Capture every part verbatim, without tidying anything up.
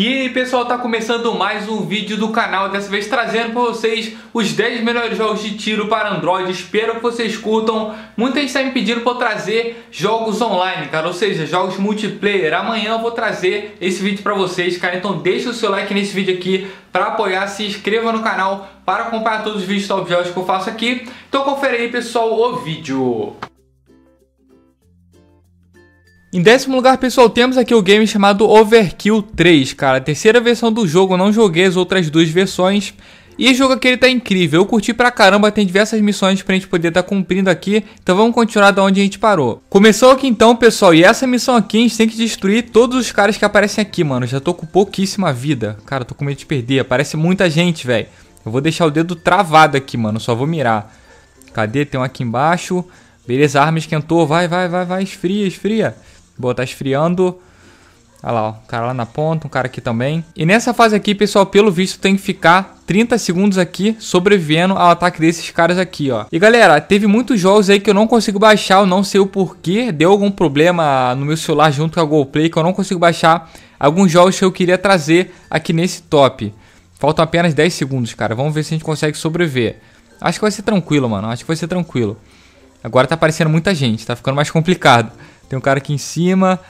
E pessoal, tá começando mais um vídeo do canal, dessa vez trazendo para vocês os dez melhores jogos de tiro para Android. Espero que vocês curtam. Muita gente está me pedindo para eu trazer jogos online, cara, ou seja, jogos multiplayer. Amanhã eu vou trazer esse vídeo para vocês, cara, então deixa o seu like nesse vídeo aqui para apoiar, se inscreva no canal para acompanhar todos os vídeos top jogos que eu faço aqui. Então confere aí, pessoal, o vídeo. Em décimo lugar, pessoal, temos aqui o game chamado Overkill três, cara, a terceira versão do jogo. Eu não joguei as outras duas versões, e o jogo aqui ele tá incrível, eu curti pra caramba, tem diversas missões pra gente poder tá cumprindo aqui, então vamos continuar da onde a gente parou. Começou aqui então, pessoal, e essa missão aqui a gente tem que destruir todos os caras que aparecem aqui, mano. Já tô com pouquíssima vida, cara, tô com medo de perder, aparece muita gente, velho. Eu vou deixar o dedo travado aqui, mano, só vou mirar. Cadê? Tem um aqui embaixo, beleza, a arma esquentou, vai, vai, vai, vai, esfria, esfria. Boa, tá esfriando. Olha lá, ó, um cara lá na ponta, um cara aqui também. E nessa fase aqui, pessoal, pelo visto tem que ficar trinta segundos aqui sobrevivendo ao ataque desses caras aqui, ó. E galera, teve muitos jogos aí que eu não consigo baixar, eu não sei o porquê. Deu algum problema no meu celular junto com a GoPlay, que eu não consigo baixar alguns jogos que eu queria trazer aqui nesse top. Faltam apenas dez segundos, cara. Vamos ver se a gente consegue sobreviver. Acho que vai ser tranquilo, mano, acho que vai ser tranquilo. Agora tá aparecendo muita gente, tá ficando mais complicado. Tem um cara aqui em cima.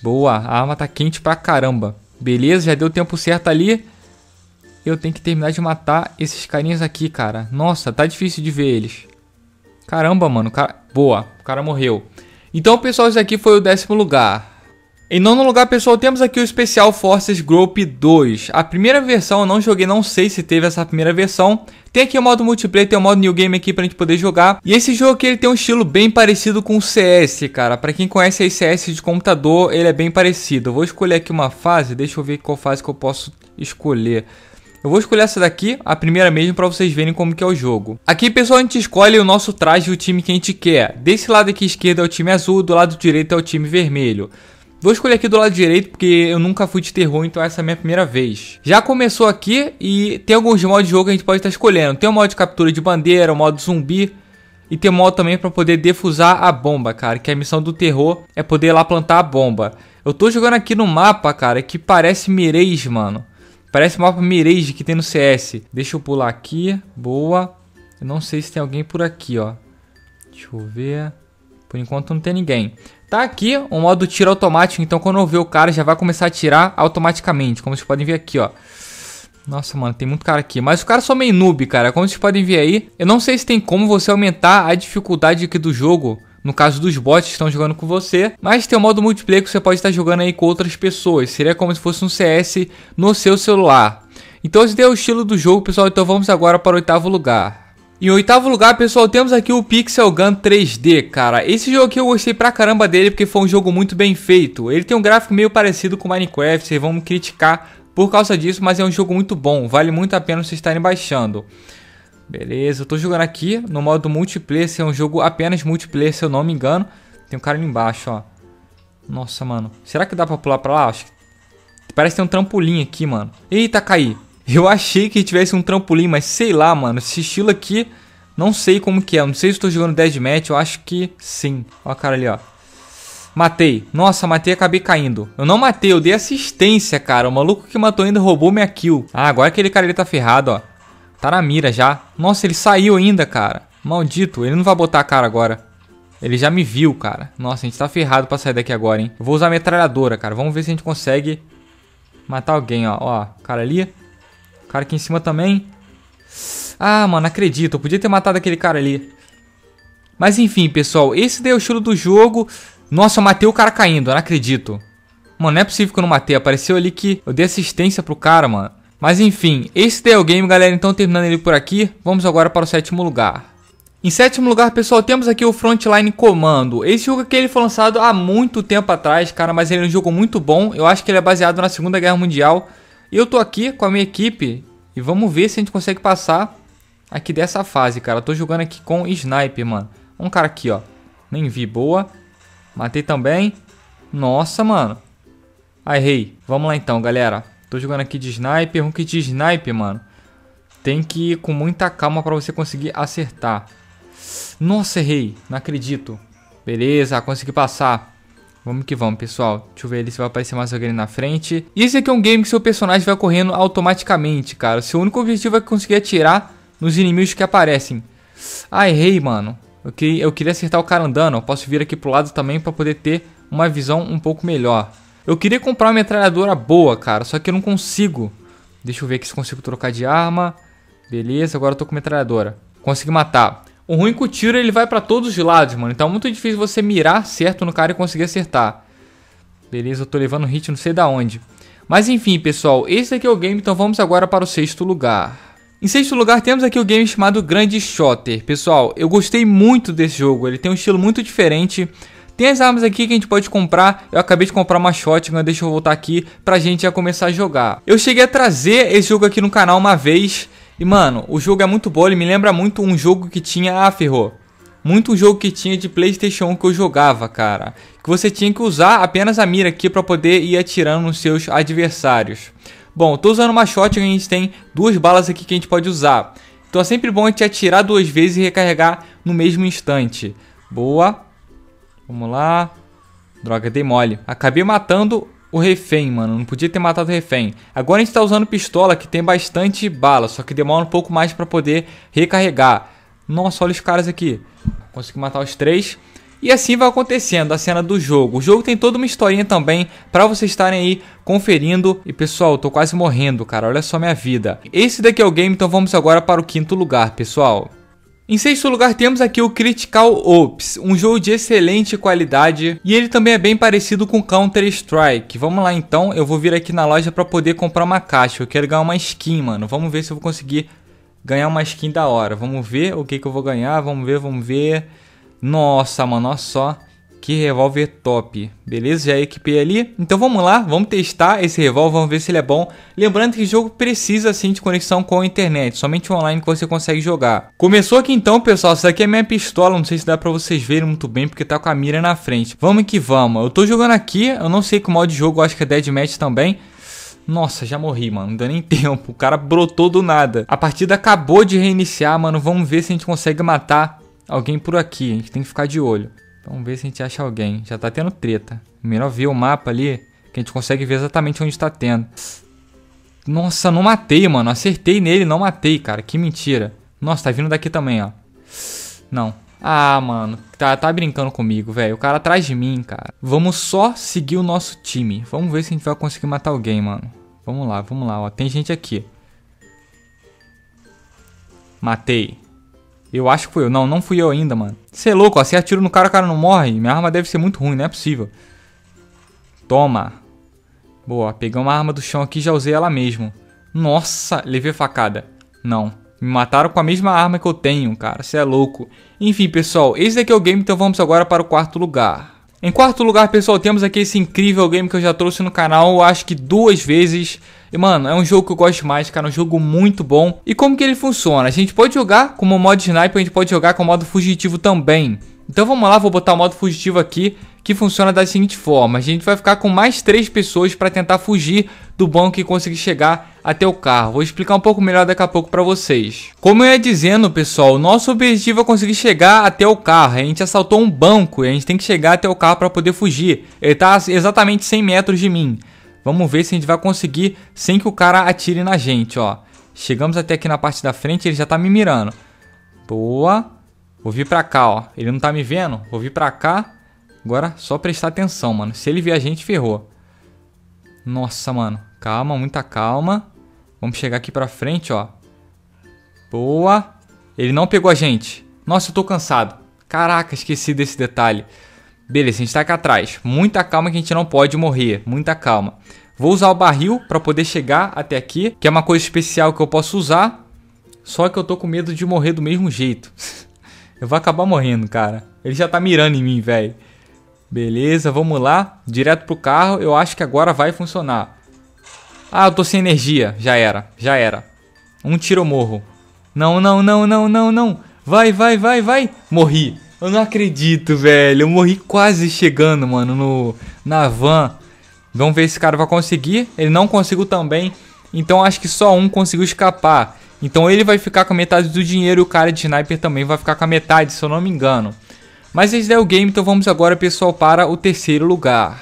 Boa, a arma tá quente pra caramba. Beleza, já deu o tempo certo ali. Eu tenho que terminar de matar esses carinhas aqui, cara. Nossa, tá difícil de ver eles. Caramba, mano, cara... Boa, o cara morreu. Então, pessoal, esse aqui foi o décimo lugar. Em nono lugar, pessoal, temos aqui o Special Forces Group dois. A primeira versão eu não joguei, não sei se teve essa primeira versão. Tem aqui o modo multiplayer, tem o modo new game aqui pra gente poder jogar. E esse jogo aqui ele tem um estilo bem parecido com o C S, cara. Pra quem conhece aí C S de computador, ele é bem parecido. Eu vou escolher aqui uma fase, deixa eu ver qual fase que eu posso escolher. Eu vou escolher essa daqui, a primeira mesmo, pra vocês verem como que é o jogo. Aqui, pessoal, a gente escolhe o nosso traje e o time que a gente quer. Desse lado aqui esquerdo é o time azul, do lado direito é o time vermelho. Vou escolher aqui do lado direito porque eu nunca fui de terror, então essa é a minha primeira vez. Já começou aqui e tem alguns modos de jogo que a gente pode estar escolhendo. Tem o modo de captura de bandeira, o modo zumbi e tem o modo também para poder defusar a bomba, cara. Que a missão do terror é poder ir lá plantar a bomba. Eu tô jogando aqui no mapa, cara, que parece Mirage, mano. Parece o mapa Mirage que tem no C S. Deixa eu pular aqui, boa. Eu não sei se tem alguém por aqui, ó. Deixa eu ver... Por enquanto não tem ninguém. Tá aqui o modo tiro automático, então quando eu ver o cara já vai começar a atirar automaticamente, como vocês podem ver aqui, ó. Nossa, mano, tem muito cara aqui, mas os caras são meio noob, cara, como vocês podem ver aí. Eu não sei se tem como você aumentar a dificuldade aqui do jogo, no caso dos bots que estão jogando com você, mas tem o modo multiplayer que você pode estar jogando aí com outras pessoas. Seria como se fosse um C S no seu celular. Então esse é o estilo do jogo, pessoal, então vamos agora para o oitavo lugar. Em oitavo lugar, pessoal, temos aqui o Pixel Gun três D, cara. Esse jogo aqui eu gostei pra caramba dele porque foi um jogo muito bem feito. Ele tem um gráfico meio parecido com Minecraft, vocês vão me criticar por causa disso, mas é um jogo muito bom, vale muito a pena vocês estarem baixando. Beleza, eu tô jogando aqui no modo multiplayer, esse é um jogo apenas multiplayer, se eu não me engano. Tem um cara ali embaixo, ó. Nossa, mano, será que dá pra pular pra lá? Acho que... Parece que tem um trampolim aqui, mano. Eita, caí. Eu achei que tivesse um trampolim, mas sei lá, mano, esse estilo aqui, não sei como que é, não sei se estou jogando deathmatch, eu acho que sim. Ó a cara ali, ó. Matei. Nossa, matei e acabei caindo. Eu não matei, eu dei assistência, cara. O maluco que matou ainda roubou minha kill. Ah, agora aquele cara ele tá ferrado, ó. Tá na mira já. Nossa, ele saiu ainda, cara. Maldito, ele não vai botar a cara agora. Ele já me viu, cara. Nossa, a gente tá ferrado pra sair daqui agora, hein. Eu vou usar a metralhadora, cara. Vamos ver se a gente consegue matar alguém, ó. Ó, cara ali. Cara aqui em cima também. Ah, mano, acredito. Eu podia ter matado aquele cara ali. Mas enfim, pessoal. Esse daí é o estilo do jogo. Nossa, eu matei o cara caindo. Eu não acredito. Mano, não é possível que eu não matei. Apareceu ali que eu dei assistência pro cara, mano. Mas enfim. Esse daí é o game, galera. Então, terminando ele por aqui. Vamos agora para o sétimo lugar. Em sétimo lugar, pessoal, temos aqui o Frontline Commando. Esse jogo aqui ele foi lançado há muito tempo atrás, cara. Mas ele é um jogo muito bom. Eu acho que ele é baseado na Segunda Guerra Mundial. Eu tô aqui com a minha equipe e vamos ver se a gente consegue passar aqui dessa fase, cara. Eu tô jogando aqui com sniper, mano. Um cara aqui, ó. Nem vi, boa. Matei também. Nossa, mano. Ah, errei. Vamos lá então, galera. Tô jogando aqui de sniper. Um kit de sniper, mano. Tem que ir com muita calma pra você conseguir acertar. Nossa, errei. Não acredito. Beleza, consegui passar. Vamos que vamos, pessoal. Deixa eu ver ali se vai aparecer mais alguém na frente. E esse aqui é um game que seu personagem vai correndo automaticamente, cara. Seu único objetivo é conseguir atirar nos inimigos que aparecem. Ah, errei, mano. Eu queria, eu queria acertar o cara andando. Eu posso vir aqui pro lado também pra poder ter uma visão um pouco melhor. Eu queria comprar uma metralhadora boa, cara. Só que eu não consigo. Deixa eu ver aqui se consigo trocar de arma. Beleza, agora eu tô com metralhadora. Consegui matar. O ruim é que o tiro ele vai pra todos os lados, mano. Então é muito difícil você mirar certo no cara e conseguir acertar. Beleza, eu tô levando hit não sei da onde. Mas enfim, pessoal, esse aqui é o game. Então vamos agora para o sexto lugar. Em sexto lugar temos aqui o game chamado Grand Shooter. Pessoal, eu gostei muito desse jogo, ele tem um estilo muito diferente. Tem as armas aqui que a gente pode comprar, eu acabei de comprar uma shotgun, deixa eu voltar aqui pra gente já começar a jogar. Eu cheguei a trazer esse jogo aqui no canal uma vez e, mano, o jogo é muito bom, ele me lembra muito um jogo que tinha, ah, ferrou. Muito um jogo que tinha de PlayStation um que eu jogava, cara. Que você tinha que usar apenas a mira aqui pra poder ir atirando nos seus adversários. Bom, tô usando uma shotgun, a gente tem duas balas aqui que a gente pode usar. Então é sempre bom a gente atirar duas vezes e recarregar no mesmo instante. Boa. Vamos lá. Droga, dei mole. Acabei matando o refém, mano. Não podia ter matado o refém. Agora a gente tá usando pistola que tem bastante bala, só que demora um pouco mais pra poder recarregar. Nossa, olha os caras aqui. Consegui matar os três. E assim vai acontecendo a cena do jogo. O jogo tem toda uma historinha também pra vocês estarem aí conferindo. E pessoal, eu tô quase morrendo, cara. Olha só minha vida. Esse daqui é o game, então vamos agora para o quinto lugar, pessoal. Em sexto lugar temos aqui o Critical Ops. Um jogo de excelente qualidade. E ele também é bem parecido com Counter Strike. Vamos lá então. Eu vou vir aqui na loja pra poder comprar uma caixa. Eu quero ganhar uma skin, mano. Vamos ver se eu vou conseguir ganhar uma skin da hora. Vamos ver o que que eu vou ganhar. Vamos ver, vamos ver... Nossa, mano, olha só, que revólver top, beleza? Já equipei ali, então vamos lá, vamos testar esse revólver, vamos ver se ele é bom. Lembrando que o jogo precisa sim de conexão com a internet, somente online que você consegue jogar. Começou aqui então, pessoal, essa aqui é minha pistola, não sei se dá pra vocês verem muito bem, porque tá com a mira na frente. Vamos que vamos, eu tô jogando aqui, eu não sei que modo de jogo, eu acho que é Deathmatch também. Nossa, já morri, mano, não deu nem tempo, o cara brotou do nada. A partida acabou de reiniciar, mano, vamos ver se a gente consegue matar alguém por aqui, a gente tem que ficar de olho. Vamos ver se a gente acha alguém. Já tá tendo treta. Melhor ver o mapa ali, que a gente consegue ver exatamente onde tá tendo. Nossa, não matei, mano. Acertei nele, não matei, cara. Que mentira. Nossa, tá vindo daqui também, ó. Não. Ah, mano. Tá, tá brincando comigo, velho. O cara atrás de mim, cara. Vamos só seguir o nosso time. Vamos ver se a gente vai conseguir matar alguém, mano. Vamos lá, vamos lá, ó. Tem gente aqui. Matei. Eu acho que foi eu. Não, não fui eu ainda, mano. Você é louco, ó. Você atira no cara, o cara não morre. Minha arma deve ser muito ruim, não é possível. Toma. Boa, peguei uma arma do chão aqui e já usei ela mesmo. Nossa, levei facada. Não, me mataram com a mesma arma que eu tenho, cara. Você é louco. Enfim, pessoal, esse daqui é o game, então vamos agora para o quarto lugar. Em quarto lugar, pessoal, temos aqui esse incrível game que eu já trouxe no canal, acho que duas vezes... E, mano, é um jogo que eu gosto mais, cara, é um jogo muito bom. E como que ele funciona? A gente pode jogar com o modo sniper, a gente pode jogar com o modo fugitivo também. Então vamos lá, vou botar o modo fugitivo aqui, que funciona da seguinte forma. A gente vai ficar com mais três pessoas para tentar fugir do banco e conseguir chegar até o carro. Vou explicar um pouco melhor daqui a pouco para vocês. Como eu ia dizendo, pessoal, nosso objetivo é conseguir chegar até o carro. A gente assaltou um banco e a gente tem que chegar até o carro para poder fugir. Ele tá exatamente cem metros de mim. Vamos ver se a gente vai conseguir sem que o cara atire na gente, ó. Chegamos até aqui na parte da frente, ele já tá me mirando. Boa. Vou vir pra cá, ó. Ele não tá me vendo? Vou vir pra cá. Agora só prestar atenção, mano. Se ele ver a gente, ferrou. Nossa, mano. Calma, muita calma. Vamos chegar aqui pra frente, ó. Boa. Ele não pegou a gente. Nossa, eu tô cansado. Caraca, esqueci desse detalhe. Beleza, a gente tá aqui atrás. Muita calma que a gente não pode morrer. Muita calma. Vou usar o barril pra poder chegar até aqui, que é uma coisa especial que eu posso usar. Só que eu tô com medo de morrer do mesmo jeito. Eu vou acabar morrendo, cara. Ele já tá mirando em mim, velho. Beleza, vamos lá. Direto pro carro. Eu acho que agora vai funcionar. Ah, eu tô sem energia. Já era, já era. Um tiro eu morro. Não, não, não, não, não, não. Vai, vai, vai, vai. Morri. Eu não acredito, velho. Eu morri quase chegando, mano, no, na van. Vamos ver se esse cara vai conseguir. Ele não conseguiu também. Então acho que só um conseguiu escapar. Então ele vai ficar com a metade do dinheiro e o cara de sniper também vai ficar com a metade, se eu não me engano. Mas esse é o game, então vamos agora, pessoal, para o terceiro lugar.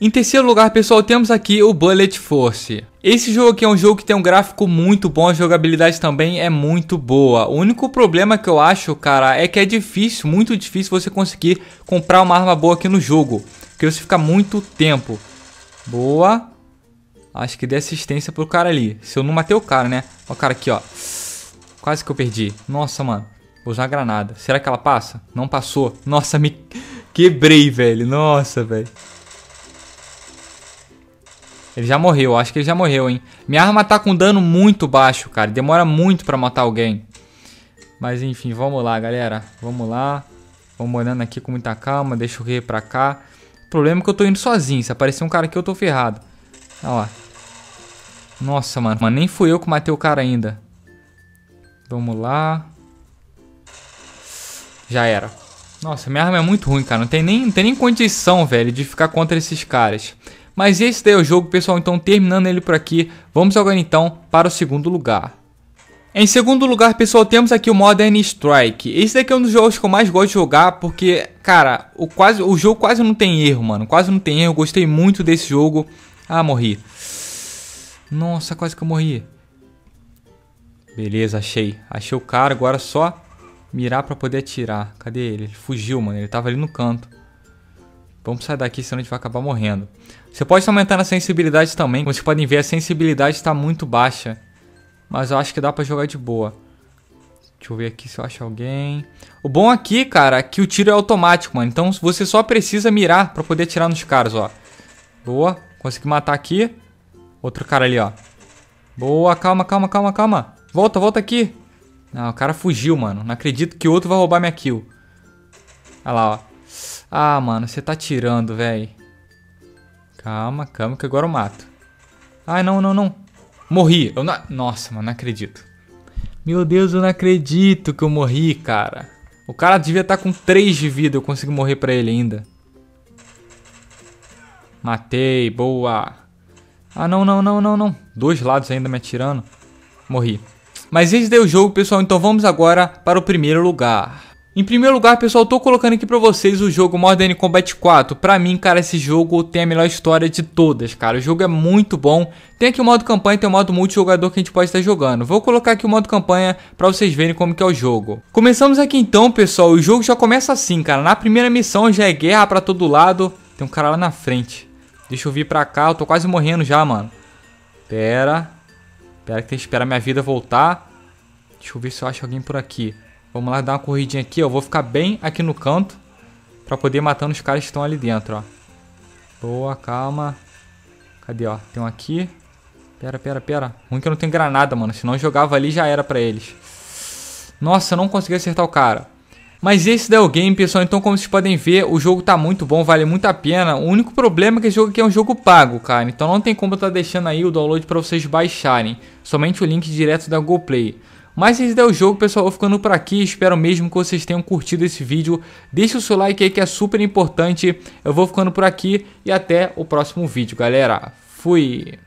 Em terceiro lugar, pessoal, temos aqui o Bullet Force. Esse jogo aqui é um jogo que tem um gráfico muito bom, a jogabilidade também é muito boa. O único problema que eu acho, cara, é que é difícil, muito difícil você conseguir comprar uma arma boa aqui no jogo, porque você fica muito tempo. Boa. Acho que dei assistência pro cara ali, se eu não matei o cara, né? Ó o cara aqui, ó. Quase que eu perdi. Nossa, mano. Vou usar a granada. Será que ela passa? Não passou. Nossa, me quebrei, velho. Nossa, velho. Ele já morreu. Acho que ele já morreu, hein. Minha arma tá com dano muito baixo, cara. Demora muito pra matar alguém. Mas, enfim. Vamos lá, galera. Vamos lá. Vamos olhando aqui com muita calma. Deixa eu ir pra cá. O problema é que eu tô indo sozinho. Se aparecer um cara aqui, eu tô ferrado. Olha lá. Nossa, mano. Mano, nem fui eu que matei o cara ainda. Vamos lá. Já era. Nossa, minha arma é muito ruim, cara. Não tem nem, não tem nem condição, velho, de ficar contra esses caras. Mas esse daí é o jogo, pessoal. Então, terminando ele por aqui, vamos agora, então, para o segundo lugar. Em segundo lugar, pessoal, temos aqui o Modern Strike. Esse daqui é um dos jogos que eu mais gosto de jogar, porque, cara, o, quase, o jogo quase não tem erro, mano. Quase não tem erro. Eu gostei muito desse jogo. Ah, morri. Nossa, quase que eu morri. Beleza, achei. Achei o cara, agora é só mirar pra poder atirar. Cadê ele? Ele fugiu, mano. Ele tava ali no canto. Vamos sair daqui, senão a gente vai acabar morrendo. Você pode aumentar a sensibilidade também. Como vocês podem ver, a sensibilidade tá muito baixa. Mas eu acho que dá pra jogar de boa. Deixa eu ver aqui se eu acho alguém. O bom aqui, cara, é que o tiro é automático, mano. Então você só precisa mirar pra poder atirar nos caras, ó. Boa. Consegui matar aqui. Outro cara ali, ó. Boa. Calma, calma, calma, calma. Volta, volta aqui. Não, o cara fugiu, mano. Não acredito que outro vai roubar minha kill. Olha lá, ó. Ah, mano, você tá tirando, velho. Calma, calma, que agora eu mato. Ai, não, não, não. Morri. Eu não... Nossa, mano, não acredito. Meu Deus, eu não acredito que eu morri, cara. O cara devia estar com três de vida. Eu consegui morrer pra ele ainda. Matei, boa. Ah, não, não, não, não, não. Dois lados ainda me atirando. Morri. Mas esse daí é o jogo, pessoal, então vamos agora para o primeiro lugar. Em primeiro lugar, pessoal, eu tô colocando aqui pra vocês o jogo Modern Combat quatro. Pra mim, cara, esse jogo tem a melhor história de todas, cara. O jogo é muito bom. Tem aqui o modo campanha e tem o modo multijogador que a gente pode estar jogando. Vou colocar aqui o modo campanha pra vocês verem como que é o jogo. Começamos aqui então, pessoal. O jogo já começa assim, cara. Na primeira missão já é guerra pra todo lado. Tem um cara lá na frente. Deixa eu vir pra cá. Eu tô quase morrendo já, mano. Pera... Espera que tem que esperar minha vida voltar. Deixa eu ver se eu acho alguém por aqui. Vamos lá dar uma corridinha aqui, ó. Eu vou ficar bem aqui no canto pra poder ir matando os caras que estão ali dentro, ó. Boa, calma. Cadê, ó? Tem um aqui. Pera, pera, pera. Ruim que eu não tenho granada, mano. Senão eu jogava ali e já era pra eles. Nossa, eu não consegui acertar o cara. Mas esse daí é o game, pessoal. Então, como vocês podem ver, o jogo tá muito bom, vale muito a pena. O único problema é que esse jogo aqui é um jogo pago, cara. Então não tem como eu tá deixando aí o download pra vocês baixarem. Somente o link direto da GoPlay. Mas esse daí é o jogo, pessoal. Eu vou ficando por aqui. Espero mesmo que vocês tenham curtido esse vídeo. Deixa o seu like aí que é super importante. Eu vou ficando por aqui e até o próximo vídeo, galera. Fui!